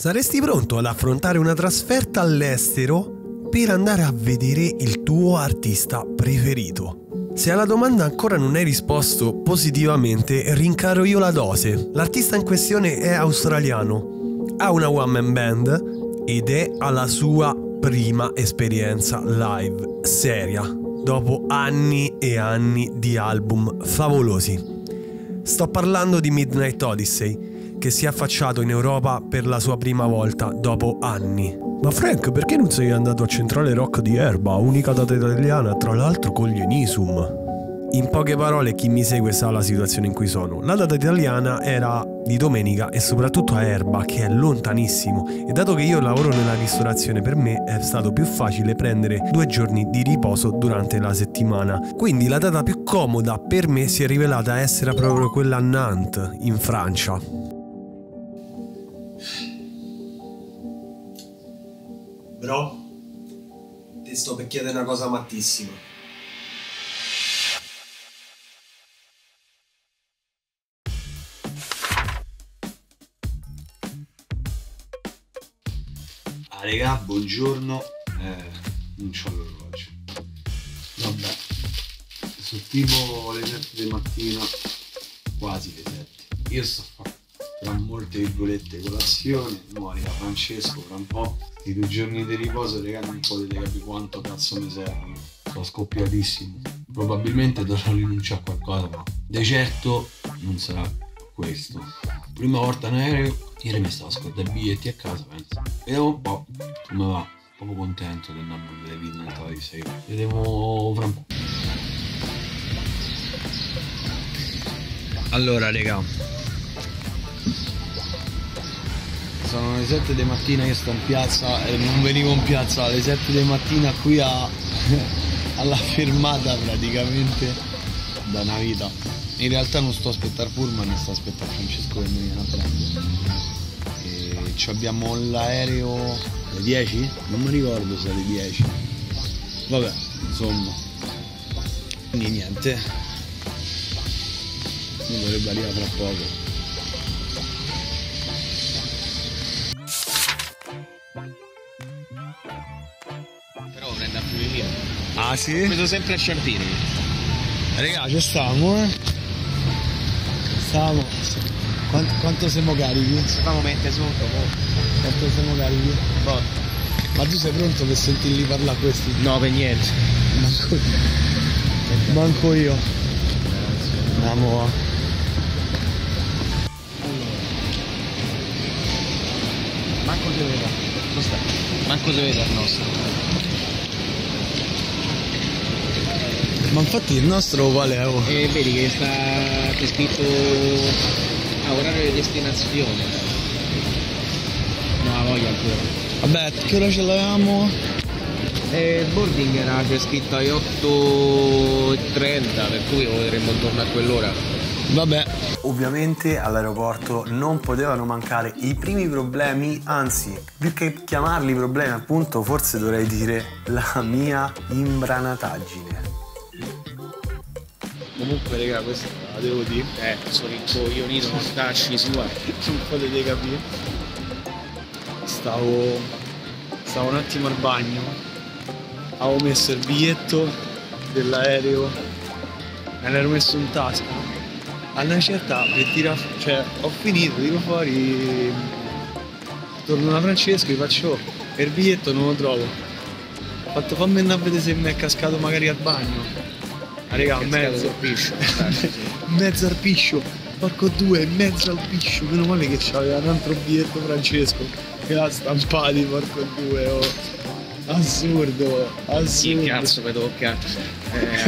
Saresti pronto ad affrontare una trasferta all'estero per andare a vedere il tuo artista preferito? Se alla domanda ancora non hai risposto positivamente, rincaro io la dose. L'artista in questione è australiano, ha una one man band ed è alla sua prima esperienza live seria, dopo anni e anni di album favolosi. Sto parlando di Midnight Odyssey, che si è affacciato in Europa per la sua prima volta dopo anni. Ma Frank, perché non sei andato a Centrale Rock di Erba, unica data italiana, tra l'altro con gli Enisum? In poche parole, chi mi segue sa la situazione in cui sono. La data italiana era di domenica e soprattutto a Erba, che è lontanissimo, e dato che io lavoro nella ristorazione, per me è stato più facile prendere 2 giorni di riposo durante la settimana. Quindi la data più comoda per me si è rivelata essere proprio quella a Nantes, in Francia. Bro, ti sto per chiedere una cosa mattissima. Ah regà, buongiorno. Non c'ho l'orologio. Vabbè, sono tipo le 7 di mattina, quasi le 7. Io sto a fare, tra molte virgolette, colazione, muoia Francesco, fra un po'. I 2 giorni di riposo, raga, non potete capire quanto cazzo mi servono. Sono scoppiatissimo. Probabilmente dovrò rinunciare a qualcosa, ma di certo non sarà questo. Prima volta in aereo, ieri mi stavo scordando i biglietti a casa, penso. Vediamo un po' come va. Proprio contento del numero delle Midnight Odyssey. Vediamo fra un po'. Allora, raga, sono le 7 di mattina, io sto in piazza e non venivo in piazza alle 7 di mattina qui alla fermata praticamente da una vita. In realtà non sto a aspettare Pullman, sto a aspettare Francesco che mi viene a prendere. Ci abbiamo l'aereo alle 10? Non mi ricordo se alle 10. Vabbè, insomma. Quindi niente. Non dovrebbe arrivare tra poco. Però prende a Fiumicino. Ah sì? Vedo sempre a Ciampini. Raga, ci stiamo, eh? Stiamo. Quanto siamo carichi? Stiamo mette sotto, boh. Quanto siamo carichi? Boh. Ma tu sei pronto per sentirli parlare questi? No, per niente. Manco io. Manco io. Andiamo. Manco ti veda. Manco si vede il nostro. Ma infatti il nostro qual è? Oh? Vedi che sta che scritto a orario di destinazione. No, voglia ancora. Vabbè, che ora ce l'avevamo? Boarding era c'è scritto alle 8:30, per cui vorremmo intorno a quell'ora. Vabbè. Ovviamente all'aeroporto non potevano mancare i primi problemi, anzi, più che chiamarli problemi appunto, forse dovrei dire la mia imbranataggine. Comunque raga, questa la devo dire, sono incoglionito, tacci sua, non potete capire. Stavo un attimo al bagno, avevo messo il biglietto dell'aereo, me l'ero messo in tasca. Alla certa, cioè, ho finito, tiro fuori, torno da Francesco e faccio, e il biglietto non lo trovo. Ho fatto, fammi andare a vedere se mi è cascato magari al bagno. Ma raga, mezzo al piscio. Mezzo al piscio, porco due, mezzo al piscio. Meno male che c'aveva un altro biglietto Francesco, che l'ha stampati, porco due, oh. Assurdo, assurdo. Che cazzo mi tocca?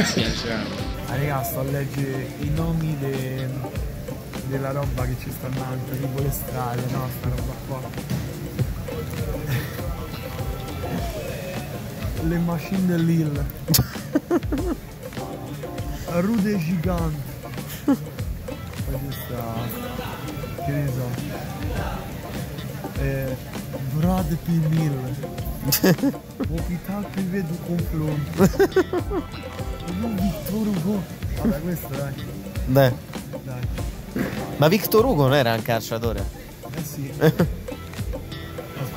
Spiaciamo. Ah, raga, sto a leggere i nomi della roba che ci sta andando, tipo le strade, no? Sta roba qua. Le machine de Lille. Rue des Gigantes. Poi ci sta, che ne so. Brad P. Mill. Opità che vedo confronto. Victor Hugo. Vabbè, questo dai. Dai. Ma Victor Hugo non era un calciatore? Eh sì.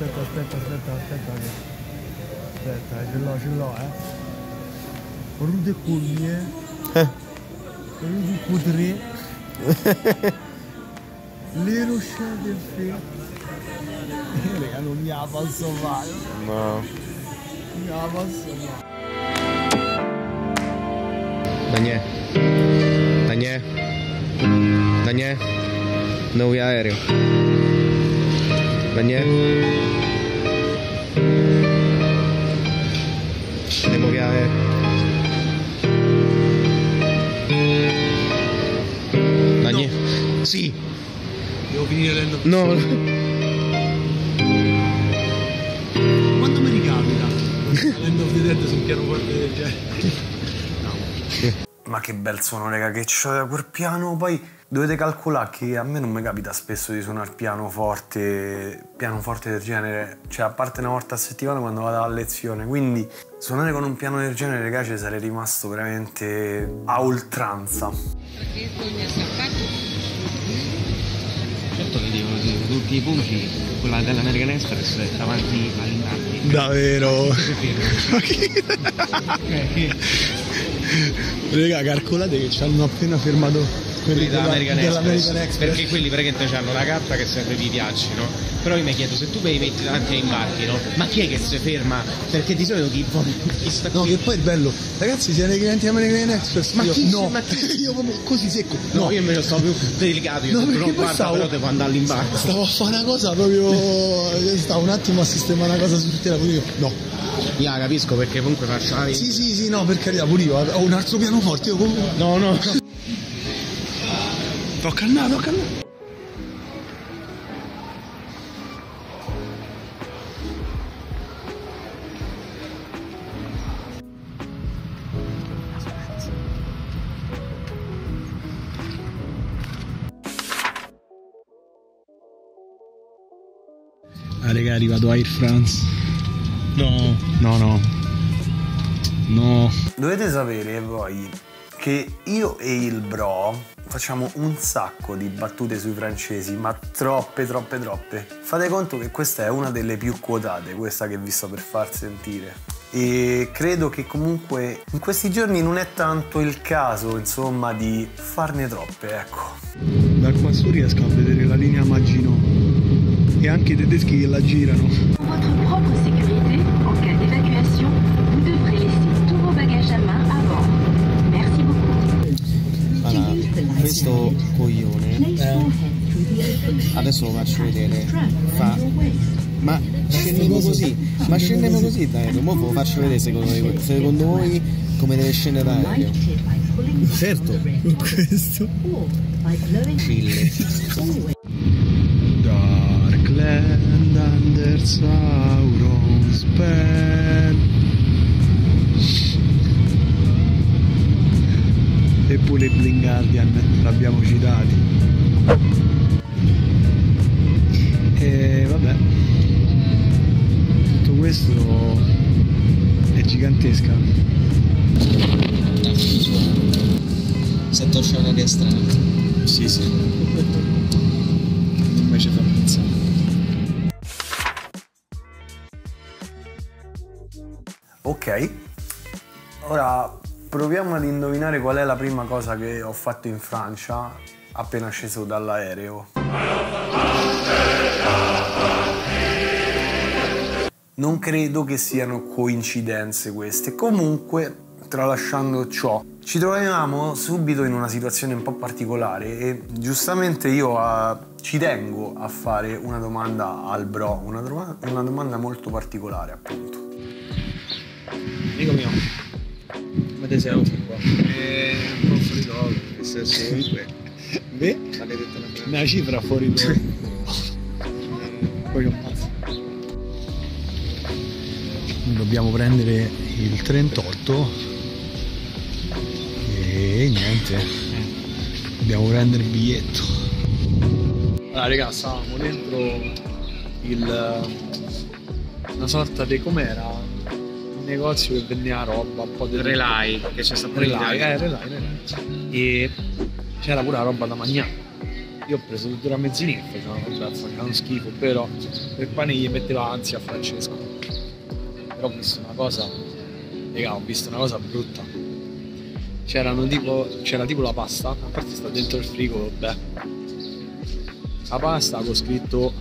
aspetta, ce l'ho, rude cugne, rude cutre, le rosciate del fe, raga, non mi la posso fare, no, mi la posso fare. Daniele, nuovo aereo. Andiamo via aereo. No. Sì. Devo finire lento. No. Quanto mi ricapita? Lento vedete sul pianoforte del genere. Ma che bel suono, raga, che c'è quel piano. Poi dovete calcolare che a me non mi capita spesso di suonare pianoforte del genere, cioè a parte una volta a settimana quando vado a lezione, quindi suonare con un piano del genere, raga, ci sarei rimasto veramente a oltranza. Certo che devono dire tutti i punti, quella dell'American Express è davanti ai Nantes. Davvero? Raga, calcolate che ci hanno appena fermato quelli dell'American Express, perché quelli praticamente hanno la carta che serve per i viaggi, no? Però io mi chiedo, se tu li metti davanti ai imbarchi, no? Ma chi è che si ferma? Perché di solito chi sta qui? No, che poi è bello, ragazzi, siete clienti American Express? Ma io, chi? No, ma chi? Io proprio così secco. No, io invece stavo più delicato, io no, perché non guarda, però devo andare all'imbarco. Stavo a fare una cosa proprio, stavo un attimo a sistemare una cosa sul telefono, io no. Yeah, capisco, perché comunque faccio. Sì, no, per carità, pure io ho un altro pianoforte, io comunque. No. Tocca al naso. Ah, raga, è arrivato Air France. No. Dovete sapere voi che io e il bro facciamo un sacco di battute sui francesi, ma troppe. Fate conto che questa è una delle più quotate, questa che vi sto per far sentire. E credo che comunque in questi giorni non è tanto il caso, insomma, di farne troppe, ecco. Da qua su riesco a vedere la linea Maginot e anche i tedeschi che la girano. Questo coglione adesso lo faccio vedere, fa ma scendiamo così da aereo, mo lo faccio vedere secondo voi come deve scendere da aereo. Certo, con questo Darkland under Sauron spell. E poi le Blind Guardian l'abbiamo citati. E vabbè, tutto questo è gigantesca. Sento c'è un'aria strana. Sì. Invece fa pensare. Ok, ora proviamo ad indovinare qual è la prima cosa che ho fatto in Francia appena sceso dall'aereo. Non credo che siano coincidenze queste. Comunque, tralasciando ciò, ci trovavamo subito in una situazione un po' particolare e giustamente io ci tengo a fare una domanda al bro, una domanda molto particolare, appunto. Amico mio, ma te sei utile qua? Un po' fuori luogo, nel senso comunque. Beh, una cifra fuori luogo. Poi un pazzo. Dobbiamo prendere il 38 e niente. Dobbiamo prendere il biglietto. Allora raga, stavamo dentro una sorta di com'era? Negozio che vendeva roba un po' di relai, che c'è stato relai, e c'era pure la roba da mangiare, Io ho preso tutte le mezzine e facevano uno schifo, però il pane gli metteva ansia a Francesco. Però ho visto una cosa brutta. C'era tipo la pasta, a parte sta dentro il frigo, vabbè. La pasta con scritto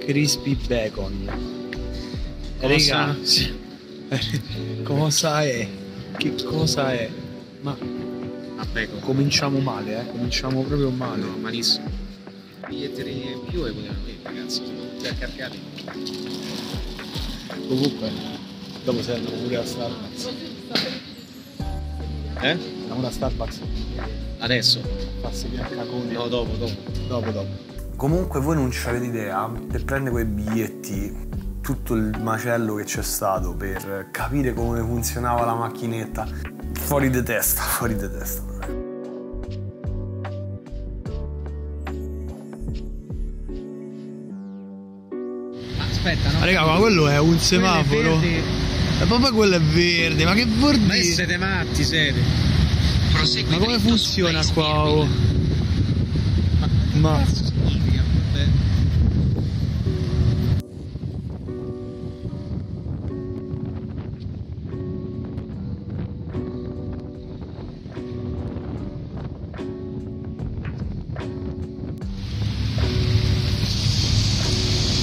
crispy bacon. Raga, cosa è? Che cosa è? Bacon. Cominciamo male, cominciamo proprio male. No, malissimo. Biglietteri in più e vogliamo vedere, ragazzi, già caricati. Comunque, dopo si andano pure a Starbucks. Andiamo da Starbucks. Adesso? Passi via a cacone. No, dopo. Comunque voi non c'avete idea, per prendere quei biglietti, tutto il macello che c'è stato per capire come funzionava la macchinetta. Fuori di testa. Aspetta, no? Raga, ma quello è un semaforo. E papà, quello è verde, ma che vuol dire? Ma siete matti, siete. Prosegui. Ma come funziona qua? Oh? Ma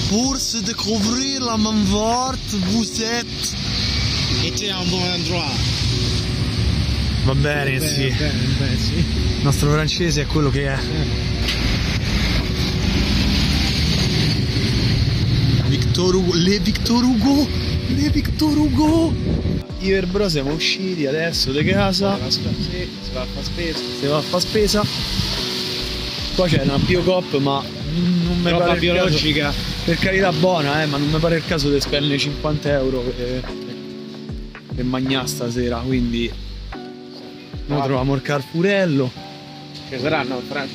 pour se découvrir la main morte, vous êtes... Était un bon endroit. Va bene, sì. Va bene, sì. Il nostro francese è quello che è. Le Victor Hugo! Io e bro siamo usciti adesso di casa. Si va a fare spesa. Qua c'è una Biocop, ma... non mi pare biologica, per carità, buona, ma non mi pare il caso di spendere 50 euro per mangiare stasera, quindi noi troviamo il Carrefourello. Ci saranno Francia?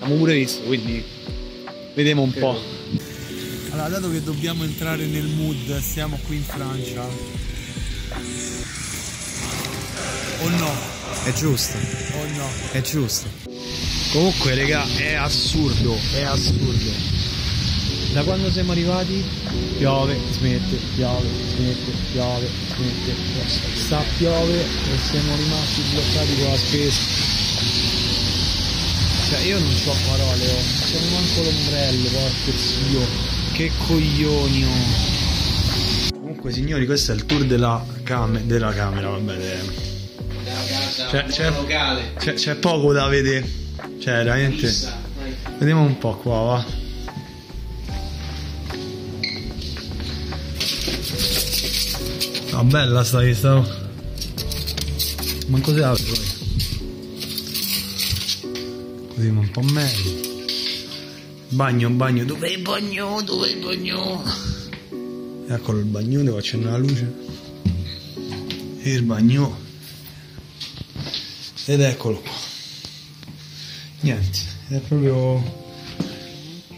Abbiamo pure visto, quindi vediamo un po'. Allora, dato che dobbiamo entrare nel mood, siamo qui in Francia o no? È giusto o no? È giusto. Comunque, raga, è assurdo. Da quando siamo arrivati piove, smette. Sta piove e siamo rimasti bloccati con la spesa. Cioè, io non c'ho parole, oh. C'è manco l'ombrello, porco zio. Che coglioni, oh. Comunque, signori, questo è il tour della camera, vabbè. C'è poco da vedere. Cioè, veramente. Vediamo un po' qua, va. No, bella sta che stavo. Manco se apre poi. Così ma un po' meglio. Bagno. Dov'è il bagno? Eccolo il bagno, devo accendere la luce. E il bagno. Ed eccolo qua. Niente, è proprio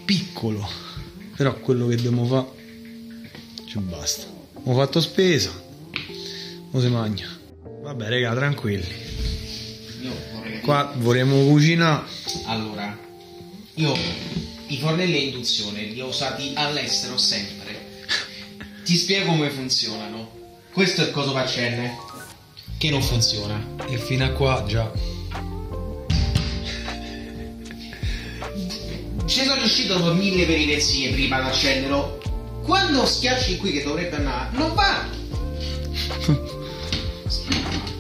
piccolo, però quello che dobbiamo fare ci basta. Ho fatto spesa, mo si mangia. Vabbè, raga, tranquilli. Qua vorremmo cucinare. Allora, io i fornelli a induzione li ho usati all'estero sempre. Ti spiego come funzionano. Questo è il coso pacenne che non funziona. E fino a qua già. Ci sono riuscito con mille peripezie prima ad accenderlo. Quando schiacci qui che dovrebbe andare, non va!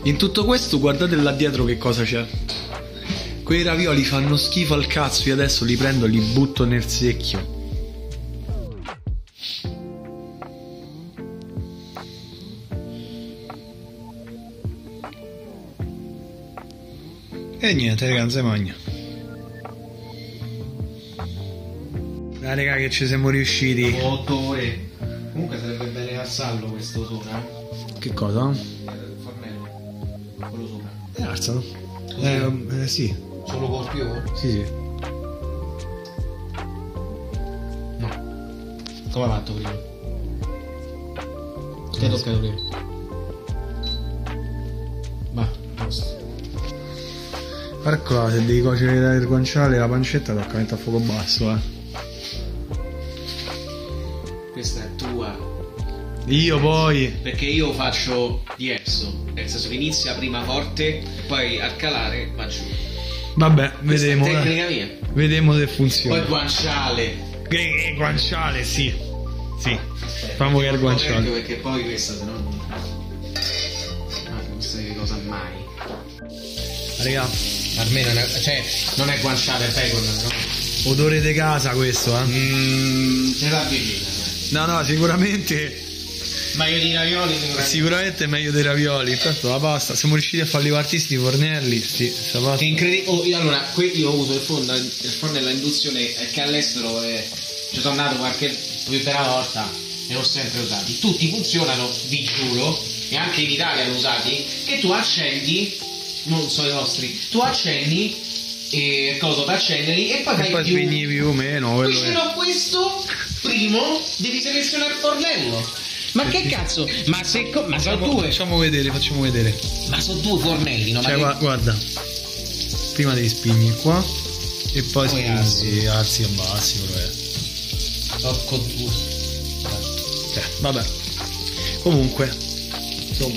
In tutto questo guardate là dietro che cosa c'è. Quei ravioli fanno schifo al cazzo, io adesso li prendo e li butto nel secchio. E niente, ragazzi, magna. Dai, raga, che ci siamo riusciti. 8 ore. Comunque sarebbe bene a sallo questo sopra. Che cosa? Il fornello. Quello sopra. E alzano. Sì. Solo col più? Sì. No. Come ha fatto prima? Che ha toccato prima? Va, posto. Eccola, se devi cuocere il guanciale e la pancetta tocca mettere a fuoco basso, Questa è tua. Io poi, perché io faccio diverso, nel senso che inizia prima forte, poi al calare va giù. Vabbè, questa vedemo. Tecnica mia. Vedemo se funziona. Poi guanciale. Guanciale, sì. Sì. Fammo che è il guanciale. Perché poi questa se no. Non sai cosa mai. Raga, almeno cioè non è guanciale, è bacon, no? Odore di casa questo, ce l'ha bevita. No, sicuramente. Meglio di ravioli sicuramente è meglio dei ravioli. Intanto la pasta, siamo riusciti a farli partire i fornelli, sta pasta. Allora, qui io uso il forno della induzione, che all'estero ci sono andato qualche prima volta e l'ho sempre usati. Tutti funzionano, vi giuro, e anche in Italia li usati, che tu accendi, non so i nostri, tu accendi e cosa da accenderli e poi fai spegni più o meno. Questo primo devi selezionare il fornello. Ma che cazzo? Ma sono due. Facciamo vedere. Ma sono due fornelli, no? Cioè, guarda. Prima devi spingere qua e poi spingi alzi e abbassi, Tocco due. Vabbè. Comunque. Insomma.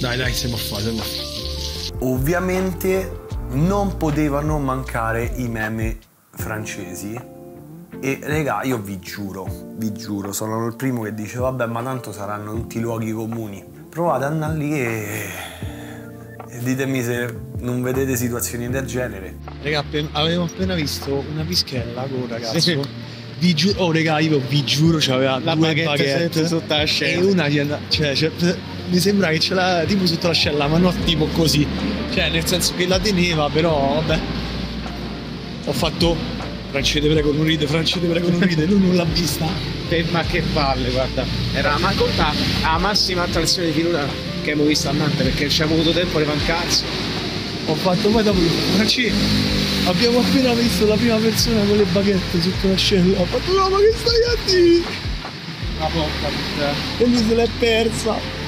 Dai, se può fare. Ovviamente non potevano mancare i meme francesi. E regà, io vi giuro, sono il primo che dice vabbè, ma tanto saranno tutti luoghi comuni. Provate ad andare lì e ditemi se non vedete situazioni del genere. Regà, avevo appena visto una pischella con un ragazzo. Sì. Vi giuro, regà, io vi giuro, c'aveva la due baguette sotto l'ascella. E una mi sembra che ce l'ha tipo sotto l'ascella, ma non tipo così. Cioè, nel senso che la teneva, però vabbè. Ho fatto Francese prego non ride, lui non l'ha vista. Ma che palle, guarda. Era la massima attrazione di finora che abbiamo visto a Nantes, perché ci abbiamo avuto tempo di mancanza. Ho fatto poi dopo Francese, abbiamo appena visto la prima persona con le baguette sotto l'ascella. Ho fatto no, ma che stai a dire? La porca puttana. E lui se l'è persa.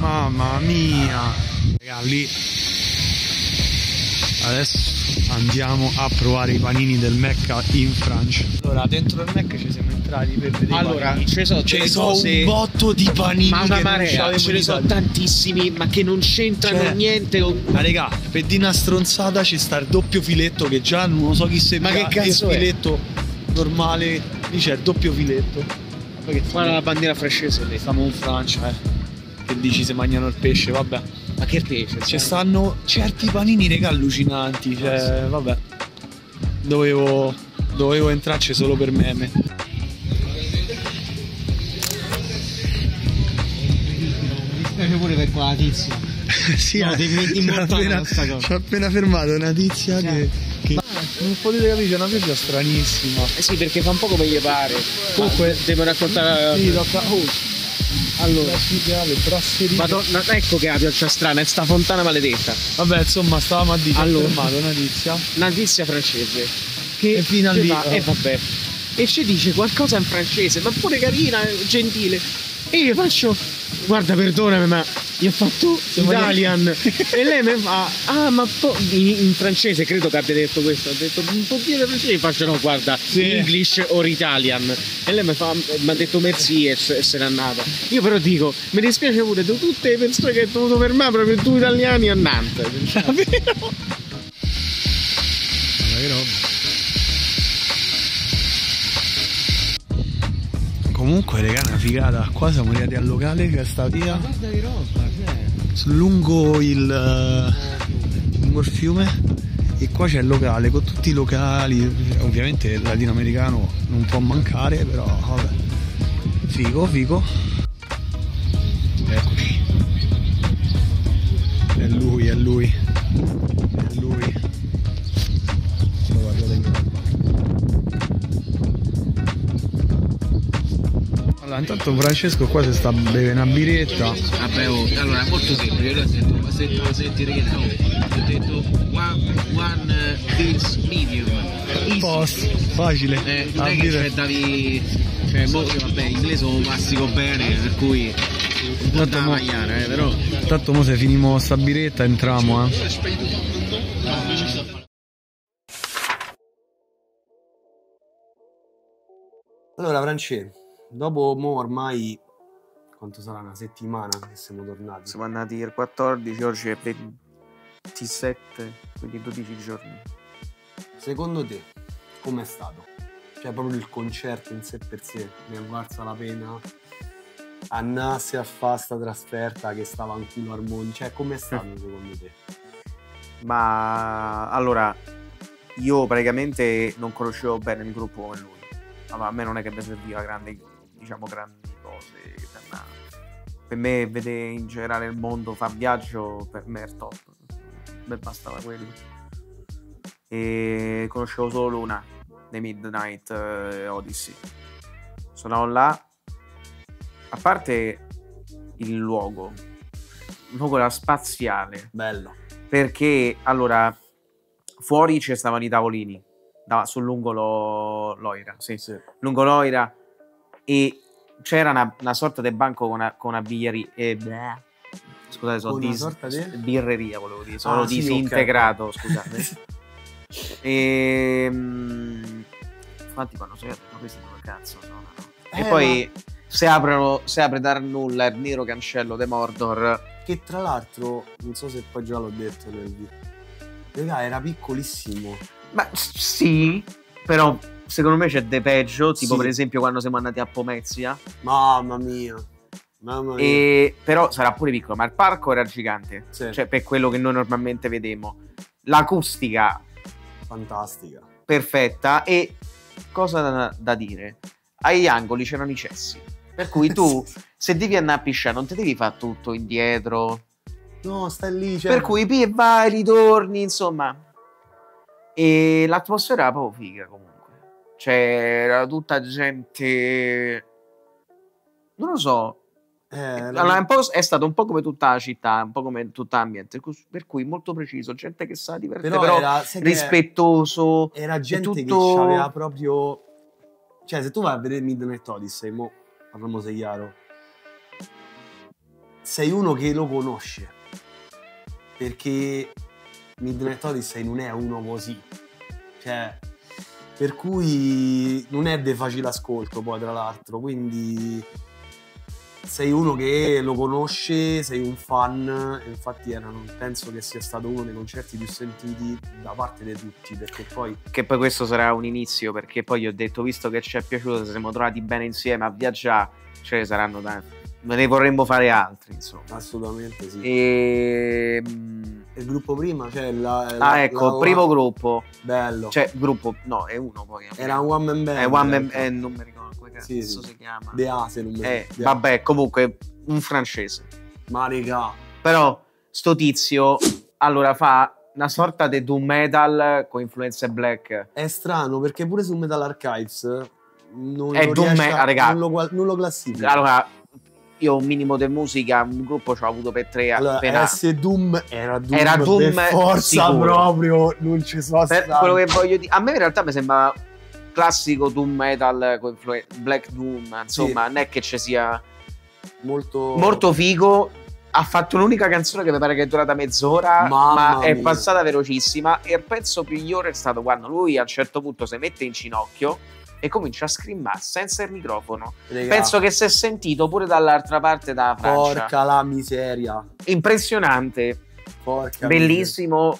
Mamma mia! Lì adesso andiamo a provare i panini del Mecca in Francia. Allora, dentro il Mecca ci siamo entrati per vedere. Allora, ce ne sono un botto di panini. Ma una marea, ce ne sono tantissimi, ma che non c'entrano niente. Ma regà, per di una stronzata ci sta il doppio filetto, che già non lo so chi sembra. Ma che cazzo è? Il filetto normale, lì c'è il doppio filetto. Guarda la bandiera francese lì. Siamo in Francia, Che dici se mangiano il pesce, vabbè. Ma che pesce? Ci stanno certi panini, regà, allucinanti. Vabbè. Dovevo entrarci solo per meme. Mi spiace pure per quella tizia. Sì, no, ci ha appena fermato una tizia che... Non potete capire, c'è una cosa stranissima. Sì, perché fa un po' come gli pare. Comunque devo raccontare. Sì, tocca. Allora, Madonna, ecco che è la pioggia strana, è sta fontana maledetta. Vabbè, insomma, stavamo a dire. Allora, una tizia francese. Che fino a lì. Vabbè. E ci dice qualcosa in francese, ma pure carina, gentile. E io faccio, guarda, perdonami, ma io ho fatto Italian. E lei mi fa, in francese credo che abbia detto questo. Ha detto un po' di francese. Io faccio no, guarda, English or Italian. E lei mi ha detto merci e se n'è andata. Io però dico, mi dispiace pure di tutte le persone che hai dovuto fermare proprio tu italiani a Nantes. Davvero? Comunque, regà, una figata, qua siamo arrivati al locale che sta via. Ma guarda che roba, lungo il fiume, e qua c'è il locale con tutti i locali. Ovviamente il latinoamericano non può mancare, però vabbè. Figo. Eccoci. è lui, è lui. Lo guardo dentro. Allora, intanto Francesco qua si sta bevendo una birretta. Vabbè, oh, allora è molto semplice, io ho sentito sentire che no, ho detto one pills medium. Post, facile. Non è che aspettavi, cioè, boh, vabbè, in inglese lo mastico bene, per cui... Tanto mo, magliana, però. Tanto mo se finimo sta biretta entriamo, eh. Allora Francesco, dopo mo ormai quanto sarà, una settimana che siamo tornati? Siamo andati il 14, oggi è 27, quindi 12 giorni. Secondo te com'è stato? Cioè proprio il concerto in sé per sé, ne è valsa la pena? Andasse a fare sta trasferta che stava anche in armonia, cioè com'è stato secondo te? Ma allora io praticamente non conoscevo bene il gruppo come lui, allora a me non è che mi serviva grandi, diciamo, grandi cose per me, vedere in generale il mondo fa viaggio per me è top, mi bastava quello. E conoscevo solo una dei Midnight Odyssey, suonavo là. A parte il luogo, era spaziale. Bello. Perché, allora, fuori ci stavano i tavolini, sul lungo Loira, sì, sì. Lungo Loira, e c'era una sorta di banco con una biglieria, scusate, sono birreria, volevo dire, sono disintegrato, okay. Scusate. E... infatti quando sei detto, questi sono cazzo, no? E poi... Ma... Se apre dal nulla il nero cancello di Mordor. Che tra l'altro, non so se poi già l'ho detto nel video, regà, era piccolissimo. Ma sì, però secondo me c'è de peggio. Tipo sì. Per esempio quando siamo andati a Pomezia. Mamma mia, mamma mia. E, però sarà pure piccolo, ma il parco era gigante, sì. Cioè per quello che noi normalmente vediamo. L'acustica fantastica, perfetta. E cosa da dire, agli angoli c'erano i cessi, per cui tu, se devi andare a pisciare, non ti devi fare tutto indietro. No, stai lì. Cioè... Per cui vai, ritorni, insomma. E l'atmosfera era proprio figa, comunque. Cioè, era tutta gente... Non lo so. Allora, è stato un po' come tutta la città, un po' come tutto l'ambiente. Per cui molto preciso, gente che sa divertire, però rispettoso. Era gente tutto... che aveva proprio... Cioè, se tu vai a vedere Midnight Odyssey, mo... Parliamo se chiaro, sei uno che lo conosce, perché Midnight Odyssey non è uno così, cioè, per cui non è di facile ascolto poi tra l'altro, quindi sei uno che lo conosce, sei un fan, infatti penso che sia stato uno dei concerti più sentiti da parte di tutti, perché poi... Che poi questo sarà un inizio, perché poi gli ho detto, visto che ci è piaciuto, se siamo trovati bene insieme a viaggiare, ce ne saranno tanti, ne vorremmo fare altri, insomma. Assolutamente sì. E... Il gruppo prima, cioè il primo gruppo. Bello. Cioè, gruppo, no, è uno poi. Era un one man band. È one man band, non mi ricordo come cazzo si chiama. De Aselum. Vabbè, comunque, un francese. Ma regà. Però, sto tizio, allora fa una sorta di doom metal con influenze black. È strano, perché pure su Metal Archives non è doom metal, regà. Non lo classifica. Allora... Io un minimo di musica, un gruppo ce l'ho avuto per tre anni. Allora, S Doom era Doom forza sicuro. Proprio, non ci so per quello che voglio dire. A me in realtà mi sembra classico Doom metal con Black Doom, insomma, sì. Non è che ci sia molto figo. Ha fatto un'unica canzone che mi pare che è durata mezz'ora, ma è passata velocissima. E il pezzo migliore è stato quando lui a un certo punto si mette in ginocchio e comincia a scrimmare senza il microfono. Regà. Penso che si è sentito pure dall'altra parte della Francia. Porca la miseria. Impressionante. Porca bellissimo.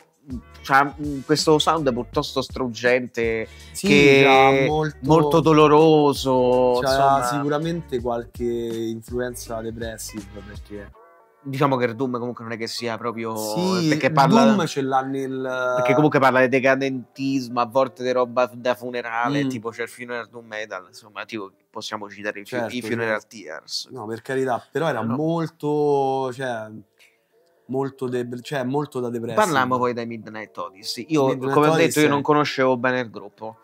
Cioè, questo sound è piuttosto struggente, sì, che molto doloroso. C'era sicuramente qualche influenza depressive, perché diciamo che il Doom comunque non è che sia proprio, sì, perché parla, Doom ce l'ha nel, perché comunque parla di decadentismo, a volte di roba da funerale, tipo c'è il Funeral Doom Metal, insomma, tipo possiamo citare, certo, i Funeral Tears, no, per carità, però era molto, cioè molto, cioè, molto da depressione. Parliamo poi dai Midnight Odyssey. Io, Midnight come Odyssey, ho detto, io non conoscevo bene il gruppo.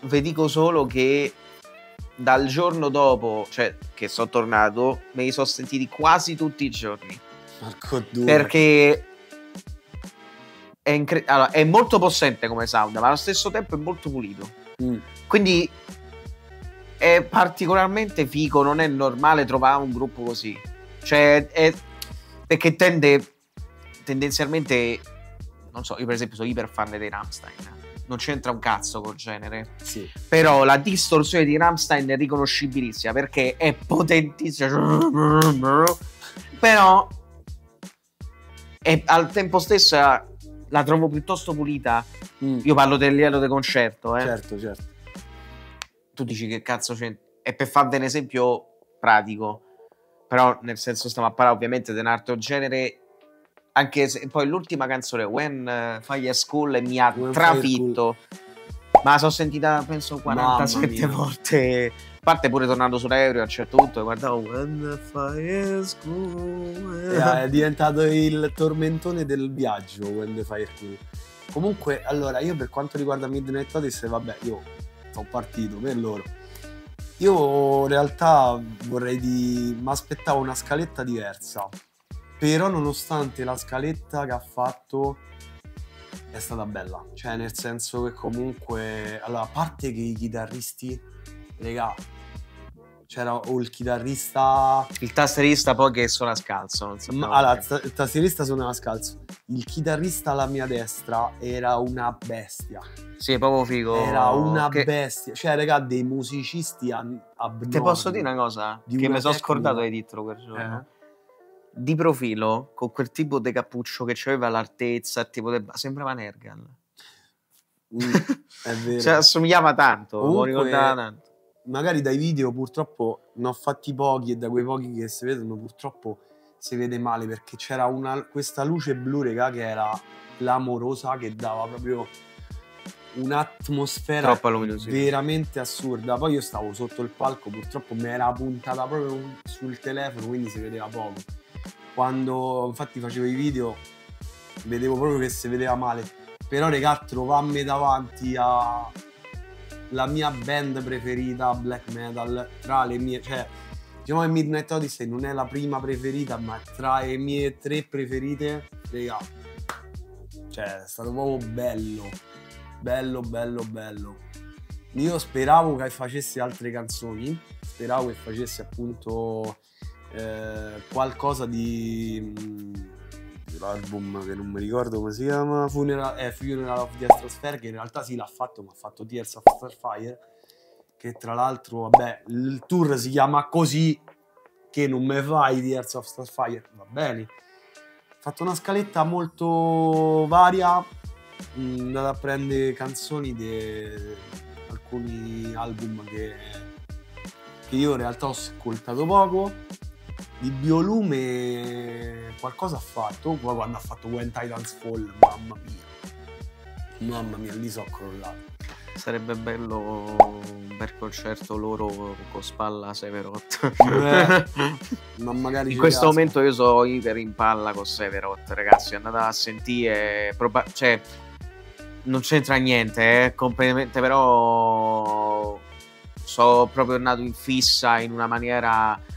Vi dico solo che dal giorno dopo, cioè, che sono tornato, me li sono sentiti quasi tutti i giorni. Marco due. Perché è, allora, è molto possente come sound, ma allo stesso tempo è molto pulito. Quindi è particolarmente figo. Non è normale trovare un gruppo così, cioè, perché tendenzialmente, non so, io per esempio sono iperfan dei Rammstein, non c'entra un cazzo col genere, sì, però la distorsione di Rammstein è riconoscibilissima perché è potentissima, però è, al tempo stesso la trovo piuttosto pulita. Io parlo del livello del concerto, certo, certo. Tu dici che cazzo c'è, è per farvi un esempio pratico, però nel senso stiamo a parlare ovviamente di un altro genere, anche se poi l'ultima canzone When Fire School mi ha trafitto, ma la sono sentita penso 47 volte, a parte pure tornando sull'aereo a un certo punto guardavo When Fire School, è diventato il tormentone del viaggio When Fire School. Comunque, allora, io per quanto riguarda Midnight Odyssey, vabbè, io sono partito per loro. Io in realtà vorrei mi aspettavo una scaletta diversa, però nonostante la scaletta che ha fatto è stata bella, cioè nel senso che comunque, allora, a parte che i chitarristi, regà, c'era il chitarrista, il tastierista poi che suona scalzo, non so. Allora, il tastierista suonava scalzo, il chitarrista alla mia destra era una bestia. Sì, proprio figo. Era una bestia. Cioè, raga, dei musicisti abnormi. Te posso dire una cosa? Che mi sono scordato di dietro quel giorno. Di profilo, con quel tipo di cappuccio che c'aveva l'altezza, tipo sembrava Nergal. È vero. Cioè, assomigliava tanto, lo ricordava tanto. Magari dai video purtroppo ne ho fatti pochi, e da quei pochi che si vedono purtroppo si vede male, perché c'era questa luce blu, raga, che era clamorosa, che dava proprio un'atmosfera veramente assurda. Poi io stavo sotto il palco, purtroppo mi era puntata proprio sul telefono, quindi si vedeva poco. Quando infatti facevo i video vedevo proprio che si vedeva male, però regà, trovarmi davanti a la mia band preferita black metal, tra le mie, cioè, diciamo che Midnight Odyssey non è la prima preferita, ma tra le mie tre preferite, regà, cioè è stato proprio bello. Io speravo che facessi altre canzoni, speravo che facessi appunto qualcosa di l'album che non mi ricordo come si chiama, Funeral of the Astral Sphere, che in realtà sì l'ha fatto, ma ha fatto Tears of Starfire, che tra l'altro, vabbè, il tour si chiama così, che non me fai Tears of Starfire, va bene. Ha fatto una scaletta molto varia, andata a prendere canzoni di alcuni album che io in realtà ho ascoltato poco. Di Biolume qualcosa ha fatto, poi quando ha fatto When Titans Fall, mamma mia, lì sono crollato. Sarebbe bello un bel concerto loro con spalla Severot. Ma magari in questo momento io so iper in palla con Severot, ragazzi, andate a sentire, cioè non c'entra niente, completamente, però sono proprio nato in fissa in una maniera.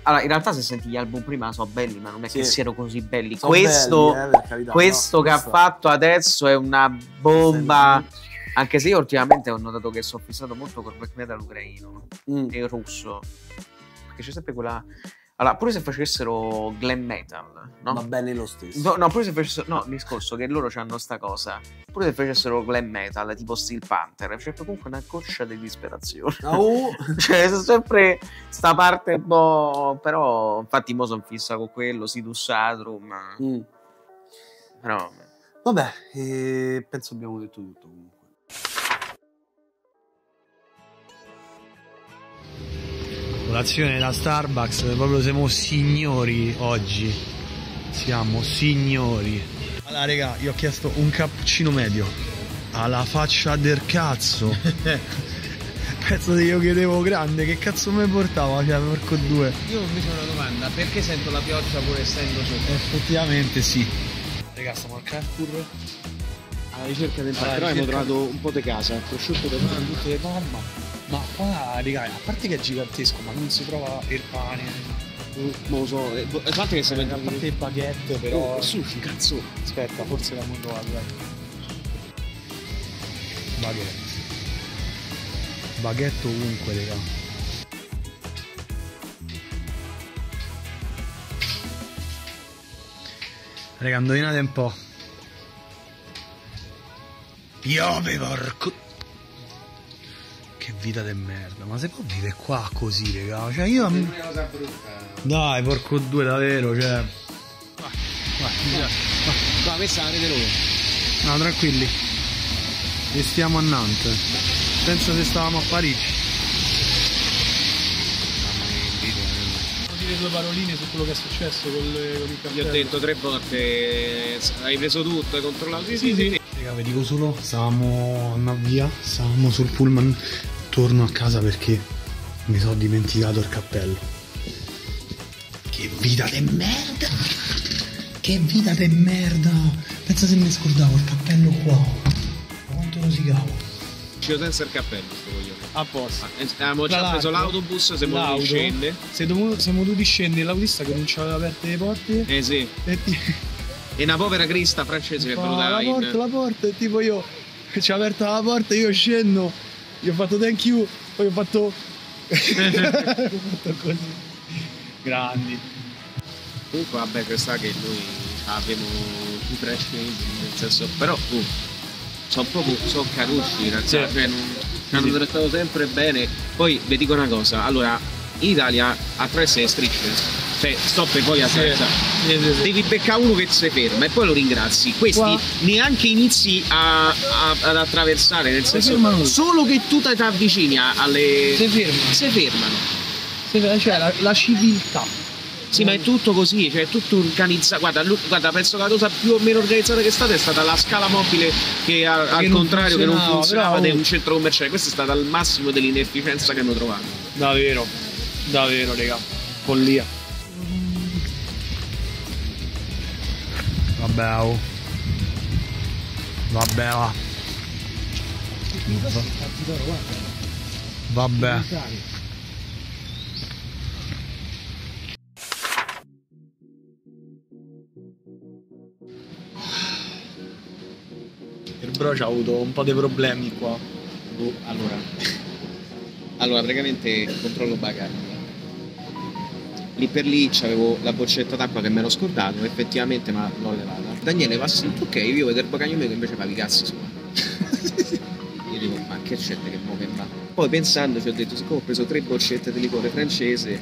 Allora, in realtà se senti gli album prima sono belli, ma non è che siano così belli. Sono questo belli, per carità, questo che ha fatto adesso è una bomba. Anche se io ultimamente ho notato che sono fissato molto col black metal ucraino e russo, perché c'è sempre quella. Allora, pure se facessero glam metal, no? Va bene lo stesso. No, pure se facessero. No, il discorso che loro c'hanno sta cosa. Pure se facessero glam metal, tipo Steel Panther, c'è comunque una goccia di disperazione. Oh. Cioè, c'è sempre sta parte un po'. Però, infatti, mo sono fissa con quello, Sidus Satrum. Però. Vabbè, penso abbiamo detto tutto comunque. Colazione da Starbucks, proprio siamo signori oggi, siamo signori. Allora raga, io ho chiesto un cappuccino medio, alla faccia del cazzo. pezzo che io chiedevo grande, che cazzo mi portava? Cioè, porco due. Io invece ho una domanda, perché sento la pioggia pur essendo sotto? Effettivamente sì. Raga, stiamo al Carrefour alla ricerca del però abbiamo trovato un po' di casa, prosciutto, domani, tutte le mamma. Ma qua, raga, a parte che è gigantesco, ma non si trova il pane. Non lo so, a parte che si vende a parte il baguette, però sushi, cazzo. Aspetta, forse l'hanno trovato, dai. Baguette. Baguette ovunque, raga. Raga, indovinate un po'. Piove, porco. Che vita de merda, ma se può vivere qua così, raga? Cioè io... Una cosa brutta. Dai, porco due, davvero, cioè... Vai, questa la vedete loro. No, tranquilli. E stiamo a Nantes. Penso se stavamo a Parigi. Posso dire due paroline su quello che è successo con il cartello? Gli ho detto 3 volte, hai preso tutto, hai controllato. Sì. Raga, vi dico solo, stavamo andando via, stavamo sul pullman, torno a casa perché mi sono dimenticato il cappello. Che vita de merda! Che vita de merda! Pensa se mi scordavo il cappello qua. Quanto rosicavo. Senza il cappello sto coglione. Apposta. Abbiamo già preso l'autobus, siamo dovuti scendere. Siamo dovuti scendere, l'autista che non ci aveva aperte le porte. Eh sì. E una povera crista francese che è venuta la porta, e tipo io ci ha aperto la porta, io scendo, gli ho fatto thank you, poi ho fatto. Ho fatto così. Grandi. Comunque vabbè, questa che noi abbiamo i francesi, nel senso. Però sono carucci, cioè, mi hanno trattato sempre bene. Poi vi dico una cosa, allora in Italia a 3 strisce, cioè stop e poi a 3. Sì. Devi beccare uno che si ferma e poi lo ringrazi. Questi qua neanche inizi ad attraversare, nel senso solo che tu ti avvicini alle. Si fermano. Cioè la civiltà. Sì, ma è tutto così, cioè è tutto organizzato. Guarda, penso che la cosa più o meno organizzata che è stata è stata la scala mobile che al contrario che non funzionava di un centro commerciale. Questo è stato il massimo dell'inefficienza che hanno trovato. Davvero, raga. Follia. Vabbè. Però ci ha avuto un po' di problemi qua. Allora praticamente controllo bagagli. Lì per lì c'avevo la boccetta d'acqua che me l'ho scordato, effettivamente, ma l'ho levata. Daniele va sotto, ok, io vedo il bagaglio mio che invece va i cazzi sopra. Io dico, ma che c'è che muove va? Poi pensandoci ho detto, siccome ho preso 3 boccette di liquore francese,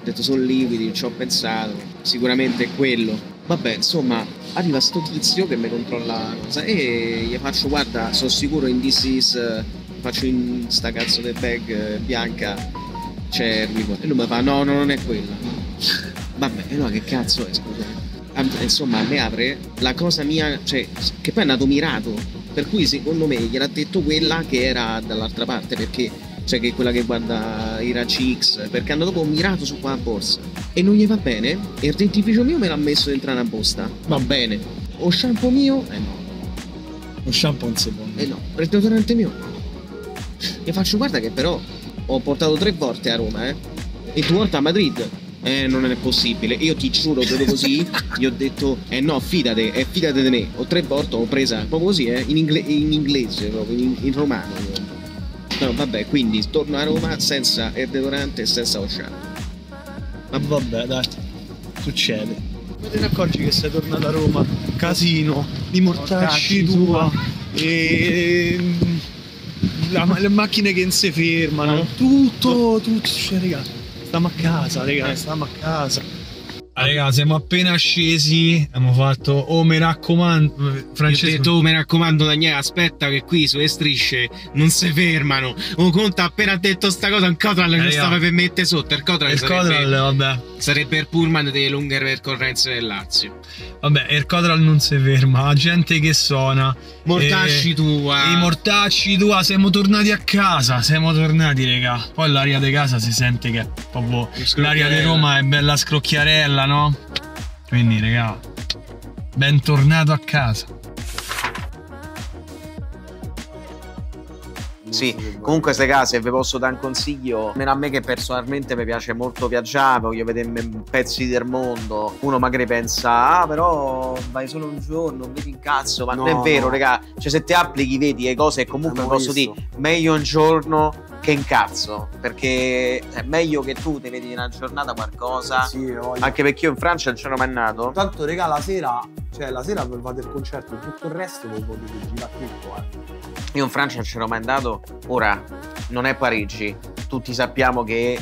ho detto sono liquidi, ci ho pensato, sicuramente è quello. Vabbè, insomma, arriva sto tizio che mi controlla la cosa e gli faccio, guarda, sono sicuro in this is, faccio in sta cazzo di bag bianca c'è il. E lui mi fa, no, non è quella. Vabbè, e no, che cazzo è, scusa. Insomma, mi apre la cosa mia, cioè, che poi è andato mirato, per cui secondo me gliel'ha detto quella che era dall'altra parte, perché... cioè che è quella che guarda i raggi X, perché hanno dopo mirato su quella borsa e non gli va bene e il dentifricio mio me l'ha messo dentro una busta, va bene, o shampoo mio no, il deodorante mio e faccio, guarda che però ho portato 3 volte a Roma e 2 volte a Madrid, non è possibile, io ti giuro, proprio così gli ho detto, no, fidate di me, ho 3 volte, ho presa proprio così, in inglese proprio, in romano io. No, vabbè, quindi torno a Roma senza il deodorante e senza lo shampoo. Ma vabbè, dai, succede. Ma te ne accorgi che sei tornato a Roma? Casino, di mortacci tua e le macchine che non si fermano, no? tutto, cioè, raga, stiamo a casa. Raga, siamo appena scesi, abbiamo fatto, mi raccomando Francesco, ho detto, mi raccomando Daniele, aspetta che qui sulle strisce non si fermano. Conta appena detto sta cosa, un Cotral che stava per mettere sotto, il Cotral vabbè. Sarebbe il pullman delle lunghe percorrenze del Lazio. Vabbè, il Cotral non si ferma, la gente che suona. Mortacci tua. I mortacci tua, siamo tornati a casa, siamo tornati, raga. Poi l'aria di casa si sente che è proprio... L'aria di Roma è bella scrocchiarella, no? Quindi, raga, bentornato a casa. Sì, comunque se case, vi posso dare un consiglio, meno a me che personalmente mi piace molto viaggiare, voglio vedere pezzi del mondo, uno magari pensa, ah però vai solo un giorno, vedi un cazzo, ma no, non è vero, raga, cioè se ti applichi vedi le cose, comunque posso dire, meglio un giorno che un cazzo, perché è meglio che tu ti vedi in una giornata qualcosa, sì, anche perché io in Francia non c'ero mai nato. Tanto raga, la sera, cioè la sera per fare il concerto e tutto il resto lo potete girare qui, guarda. Io in Francia non c'ero mai andato, ora non è Parigi, tutti sappiamo che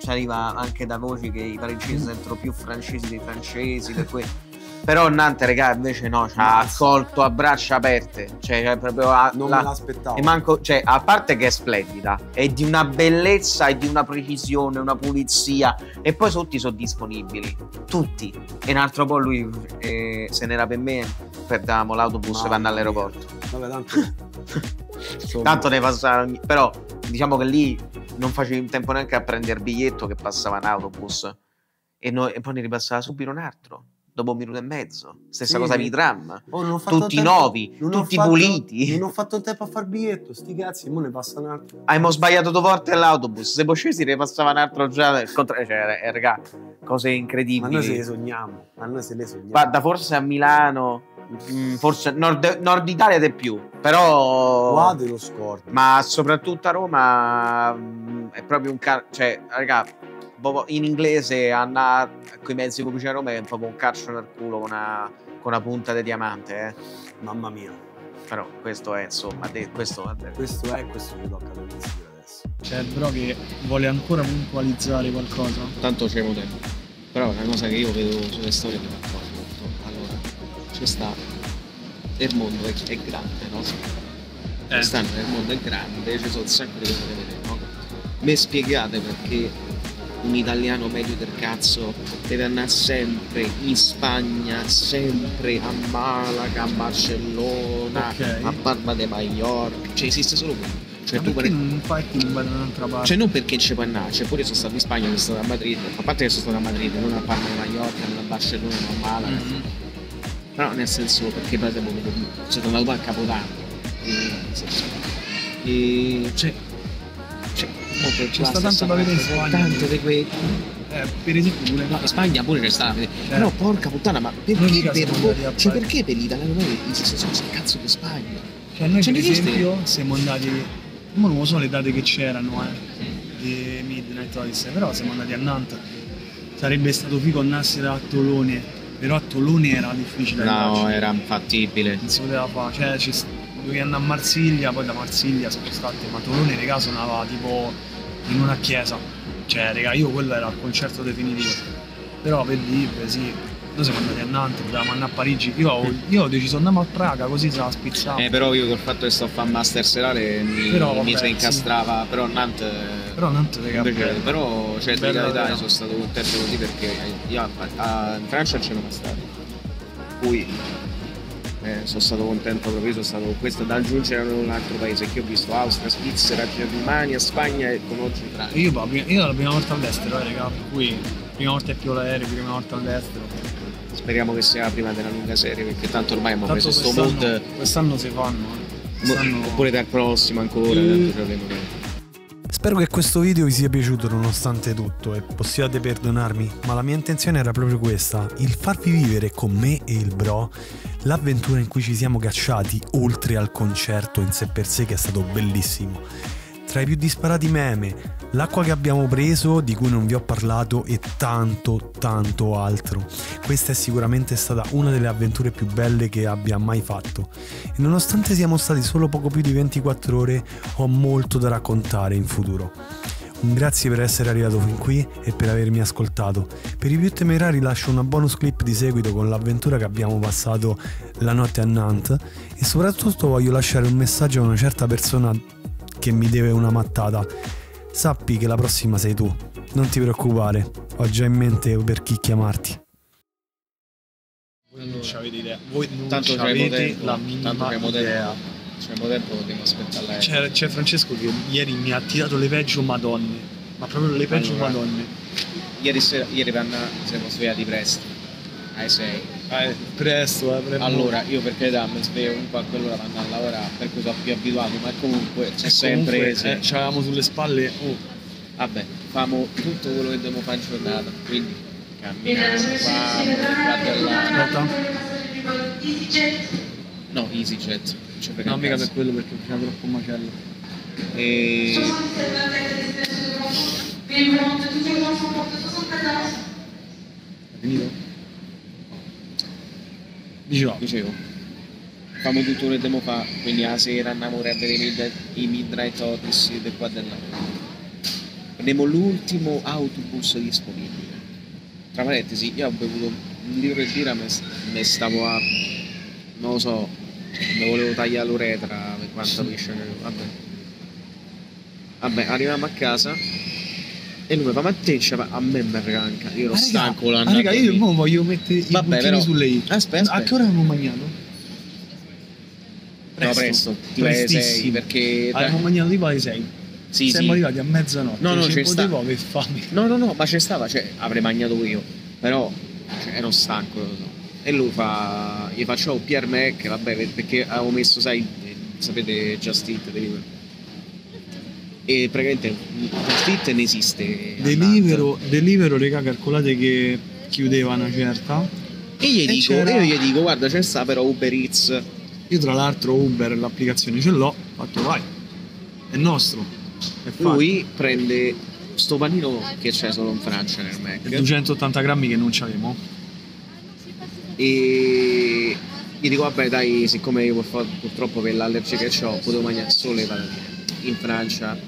ci arriva anche da voci che i parigini sentono più francesi dei francesi, per cui... però Nantes, raga, invece no, ci ha accolto a braccia aperte, cioè proprio a, non me l'aspettavo, e manco, cioè, a parte che è splendida, è di una bellezza e di una precisione, una pulizia, e poi tutti sono disponibili, tutti, e un altro po' lui se n'era per me, perdavamo l'autobus per andare all'aeroporto. Vabbè, tanto tanto ne passava, però diciamo che lì non facevi in tempo neanche a prendere il biglietto che passava in autobus e poi ne ripassava subito un altro dopo un minuto e mezzo, stessa cosa di tram, tutti nuovi, tutti puliti, non ho fatto il tempo a far biglietto, sti cazzi, mo ne passa un altro. Abbiamo sbagliato due volte l'autobus, se poi scesi ne passava un altro già, cioè raga, cose incredibili, ma noi se le sogniamo, ma noi se le sogniamo. Guarda, forse a Milano, forse nord Italia di più, però qua te lo scordo, ma soprattutto a Roma è proprio un cioè raga, in inglese hanno coi mezzi pubblici a Roma è proprio un calcio nel culo con una punta di diamante, eh. Mamma mia, però questo è, insomma, questo mi tocca per decidere adesso, cioè però che vuole ancora puntualizzare qualcosa, tanto c'è un tempo, però è una cosa che io vedo sulle storie della qua. C'è stato, il mondo è grande, no? Stanno, il mondo è grande, ci sono sempre le cose da vedere, no? Mi spiegate perché un italiano medio del cazzo deve andare sempre in Spagna, sempre a Malaga, a Barcellona, a Barba de Mallorca, cioè esiste solo quello. Cioè, tu perché non fai un'altra parte? Cioè non perché ci puoi andare, cioè pure io sono stato in Spagna, sono stato a Madrid, a parte che sono stato a Madrid, non a Palma di Mallorca, non a Barcellona, non a Malaga. Però nel senso, perché per esempio c'è un lato a Capodanno e c'è tanto da vedere in Spagna, tanto di quei per esempio pure in Spagna pure c'è stata, però porca puttana, ma perché per l'Italia non è che sono sul cazzo di Spagna, cioè noi per esempio siamo andati, non lo so le date che c'erano di Midnight Odyssey, però siamo andati a Nantes, sarebbe stato figo andarsene a Tolone. Però a Tolone era difficile. No, era infattibile. Non si poteva fare, cioè dovevi andare a Marsiglia, poi da Marsiglia spostate, ma Tolone, regà, suonava tipo in una chiesa. Cioè, regà, io quello era il concerto definitivo. Però per dire, sì, noi siamo andati a Nantes, potevamo andare a Parigi. Io ho deciso andiamo a Praga, così se la spizzavo. Però io col fatto che sto a fare master serale mi incastrava, però Nantes. Però Nantes, regà, però cioè in realtà sono stato contento così perché io in Francia non c'ero mai stato. Poi sono stato contento proprio, sono stato con questo da aggiungere ad un altro paese che ho visto, Austria, Svizzera, Germania, Spagna e conosco il Francia. Io la prima volta all'estero, regà, per cui prima volta è più l'aereo, prima volta all'estero. Speriamo che sia la prima della lunga serie, perché tanto ormai abbiamo preso sto mood. Quest'anno si fanno. Oppure dal prossimo ancora. Spero che questo video vi sia piaciuto nonostante tutto e possiate perdonarmi, ma la mia intenzione era proprio questa, il farvi vivere con me e il bro l'avventura in cui ci siamo cacciati oltre al concerto in sé per sé, che è stato bellissimo. Tra i più disparati meme, l'acqua che abbiamo preso, di cui non vi ho parlato, e tanto tanto altro. Questa è sicuramente stata una delle avventure più belle che abbia mai fatto. E nonostante siamo stati solo poco più di 24 ore, ho molto da raccontare in futuro. Un grazie per essere arrivato fin qui e per avermi ascoltato. Per i più temerari lascio una bonus clip di seguito con l'avventura che abbiamo passato la notte a Nantes, e soprattutto voglio lasciare un messaggio a una certa persona che mi deve una mattata. Sappi che la prossima sei tu. Non ti preoccupare, ho già in mente per chi chiamarti. Non ci avete idea. Voi non tanto ci avete la minima idea. C'è tempo, potremmo aspettare. C'è Francesco che ieri mi ha tirato le peggio madonne. Ma proprio le peggio madonne. Ieri siamo svegliati presto. Ai 6. Presto, allora, io per carità mi sveglio comunque a quell'ora per andare a lavorare, per cui sono più abituato, ma comunque c'è sempre. Ci avevamo sulle spalle. Vabbè, famo tutto quello che dobbiamo fare in giornata, quindi. Camminare qua, no, EasyJet. No, mica per quello, perché mi fa troppo macello. È finito? Dicevo, facciamo tutto quello che dobbiamo fare, quindi la sera andiamo a vedere i Midnight Odyssey del qua dell'anno. Prendiamo l'ultimo autobus disponibile. Tra parentesi, io ho bevuto un litro di birra, me stavo a, non lo so, mi volevo tagliare l'uretra per quanto pesce che vabbè, arriviamo a casa e lui mi fa, ma te, cioè, a me mi franca, io ero stanco l'anno. Raga, io mo voglio mettere i puntini sulle i. Aspetta, a che ora avevo mangiato? Presto, tipo alle 6, perché... Avevo mangiato tipo alle 6. Sì, siamo arrivati a mezzanotte. No, c'è potevo aver fame. No, ma c'è stava, cioè avrei mangiato io. Però ero stanco, lo so. E lui fa. Gli faccio un PR Mac, vabbè, perché avevo messo, sai, sapete, Just Eat Deliveroo. E praticamente Just Eat ne esiste. Deliveroo, regà, calcolate che chiudeva una certa. E io gli dico, guarda, c'è sta però Uber Eats. Io tra l'altro Uber, l'applicazione ce l'ho, ho fatto vai. È nostro. Lui prende sto panino che c'è solo in Francia nel Mac, 280 grammi che non c'avevo, e gli dico vabbè dai, siccome io purtroppo per l'allergia che ho potevo mangiare solo le patatine in Francia,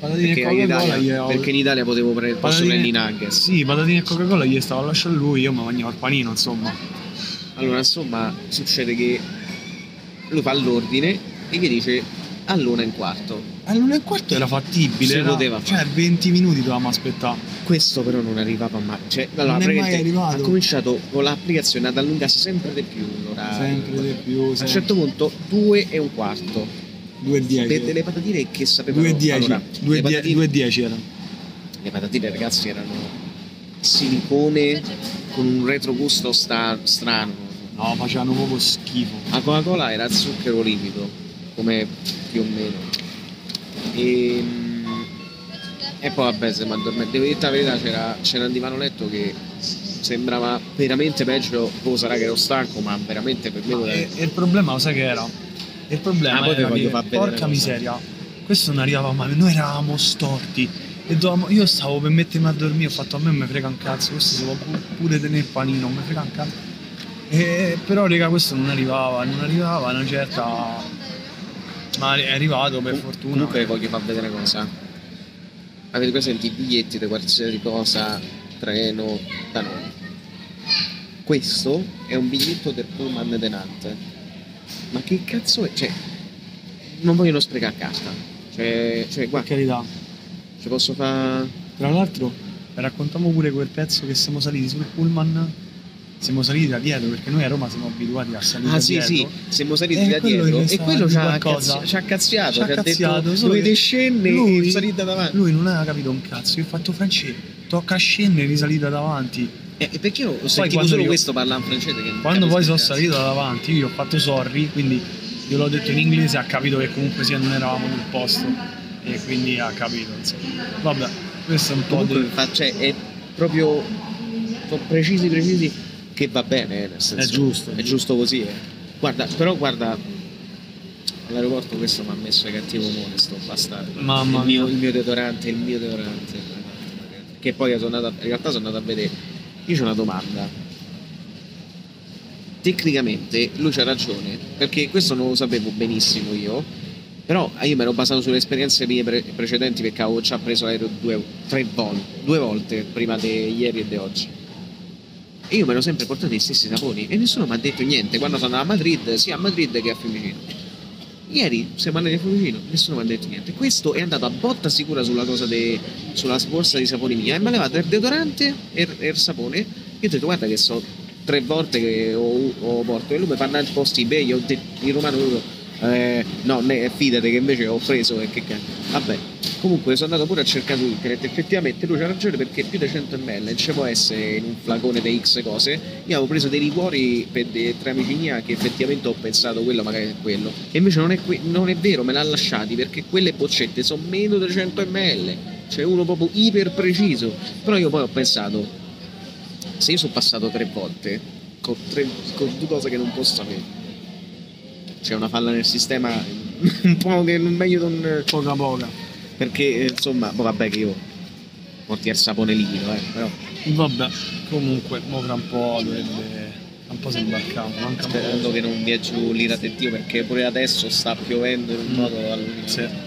perché in Italia, potevo prendere i nuggets, sì, patatine e Coca-Cola, gli stavo a lasciare lui, io mi mangiavo il panino, insomma succede che lui fa l'ordine e gli dice all'1:15. All'1:15 era fattibile, poteva fare. Cioè 20 minuti dovevamo aspettare. Questo però non arrivava mai. Cioè, allora, non è mai arrivato. Ha cominciato con l'applicazione ad allungarsi sempre di più. A un certo punto 2:15. 2:10. Per delle patatine che sapevano. 2:10. Allora, 2:10 erano. Le patatine, ragazzi, erano silicone con un retrogusto strano. No, facevano proprio schifo. La Coca-Cola era zucchero liquido, come più o meno. E poi vabbè, se mi addormento, devo dire la verità, c'era un divano letto che sembrava veramente peggio. Sarà che ero stanco, ma veramente per me il problema lo sai che era? Il problema era che, porca miseria, questo non arrivava mai, noi eravamo storti e io stavo per mettermi a dormire, ho fatto a me mi frega un cazzo, questo si può pure tenere il panino, mi frega un cazzo, però raga, questo non arrivava una certa. Ma è arrivato, per fortuna. Comunque voglio far vedere una cosa. Avete presente i biglietti di qualsiasi cosa, treno, da noi? Questo è un biglietto del Pullman de Nantes. Ma che cazzo è? Cioè, non vogliono sprecare carta. Cioè qua. Per carità. Ci posso fare. Tra l'altro, raccontiamo pure quel pezzo che siamo saliti sul Pullman. Siamo saliti da dietro, perché noi a Roma siamo abituati a salire da dietro. Sì, siamo saliti da dietro e quello ci ha cazziato. Ci ha detto, lui scende e salita davanti. Lui non aveva capito un cazzo. Io ho fatto francese, tocca scendere e risalita davanti. Perché io ho sentito solo questo parlare in francese. Che quando poi sono salito da davanti, io gli ho fatto sorry, quindi io l'ho detto in inglese, ha capito che comunque sia non eravamo nel posto. E quindi ha capito, insomma. Vabbè, questo è un po' di... Cioè, è proprio... Sono precisi. Che va bene, nel senso, è giusto così. Guarda, però guarda, all'aeroporto questo mi ha messo cattivo umore, sto bastardo. Mamma mia. Il mio deodorante. Che poi in realtà sono andato a vedere. Io c'ho una domanda. Tecnicamente lui c'ha ragione, perché questo non lo sapevo benissimo io, però io mi ero basato sulle esperienze mie precedenti, perché avevo già preso l'aereo due volte prima di ieri e di oggi. E io mi ero sempre portato gli stessi saponi e nessuno mi ha detto niente quando sono andato a Madrid, sia a Madrid che a Fiumicino. Ieri siamo andati a Fiumicino, nessuno mi ha detto niente. Questo è andato a botta sicura sulla cosa sulla borsa di saponi mia e mi ha levato il deodorante e il sapone. Io ho detto guarda che so tre volte che ho porto e lui mi fa andare in posti eBay, io ho detto in romano no, fidate che invece ho preso e che cazzo. Vabbè, comunque sono andato pure a cercare su internet, effettivamente lui c'ha ragione perché più di 100 ml ci può essere in un flacone di X cose. Io avevo preso dei liquori per tre amici miei che effettivamente ho pensato quello magari è quello e invece non è vero, me l'ha lasciati perché quelle boccette sono meno di 100 ml, cioè uno proprio iper preciso. Però io poi ho pensato, se io sono passato tre volte con due cose che non posso sapere, c'è una falla nel sistema un po' che non meglio di un poca perché insomma vabbè che io porti al sapone liquido però vabbè comunque mo fra un po' dovrebbe un po' si imbarcamo, sperando che non viaggi l'ira di Dio perché pure adesso sta piovendo in un modo allucinante.